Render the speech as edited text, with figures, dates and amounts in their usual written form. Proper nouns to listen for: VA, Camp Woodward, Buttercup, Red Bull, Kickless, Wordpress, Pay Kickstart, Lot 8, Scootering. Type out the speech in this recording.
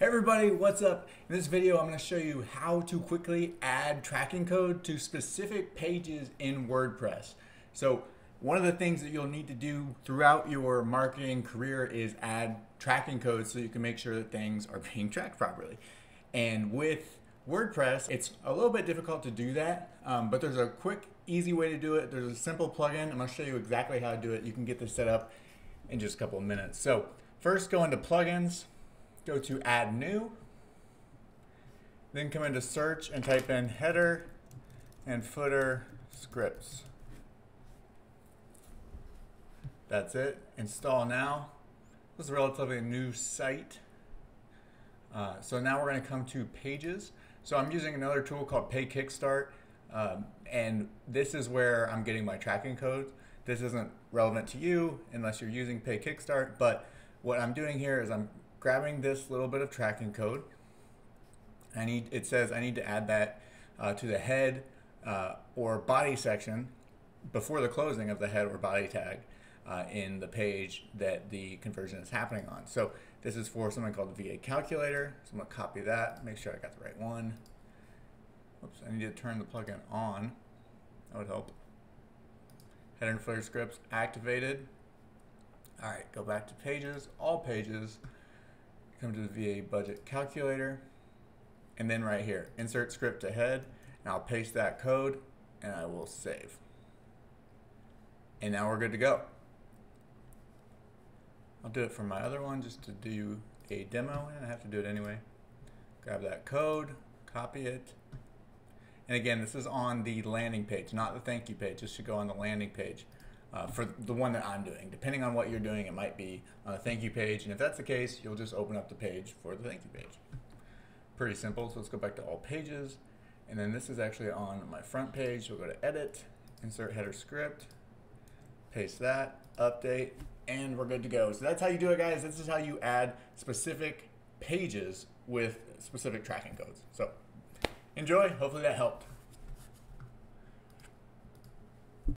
Hey everybody, what's up? In this video, I'm going to show you how to quickly add tracking code to specific pages in WordPress. So one of the things that you'll need to do throughout your marketing career is add tracking code so you can make sure that things are being tracked properly. And with WordPress, it's a little bit difficult to do that, but there's a quick, easy way to do it. There's a simple plugin. I'm going to show you exactly how to do it. You can get this set up in just a couple of minutes. So first, go into plugins. Go to add new, then come into search and type in header and footer scripts. That's it. Install now. This is a relatively new site. So now we're going to come to pages. So I'm using another tool called Pay Kickstart, and this is where I'm getting my tracking code. This isn't relevant to you unless you're using Pay Kickstart, but what I'm doing here is I'm grabbing this little bit of tracking code. It says I need to add that to the head or body section before the closing of the head or body tag in the page that the conversion is happening on. So this is for something called the VA calculator. So I'm gonna copy that, make sure I got the right one. Oops, I need to turn the plugin on. That would help. Header and footer scripts activated. All right, go back to pages, all pages. Come to the VA budget calculator, and then right here, insert script to head, and I'll paste that code, and I will save. And now we're good to go. I'll do it for my other one just to do a demo, and I have to do it anyway. Grab that code, copy it, and again, this is on the landing page, not the thank you page. This should go on the landing page. For the one that I'm doing. Depending on what you're doing, it might be on the thank you page, and if that's the case, you'll just open up the page for the thank you page. Pretty simple, so let's go back to all pages, and then this is actually on my front page. We'll go to edit, insert header script, paste that, update, and we're good to go. So that's how you do it, guys. This is how you add specific pages with specific tracking codes. So enjoy, hopefully that helped.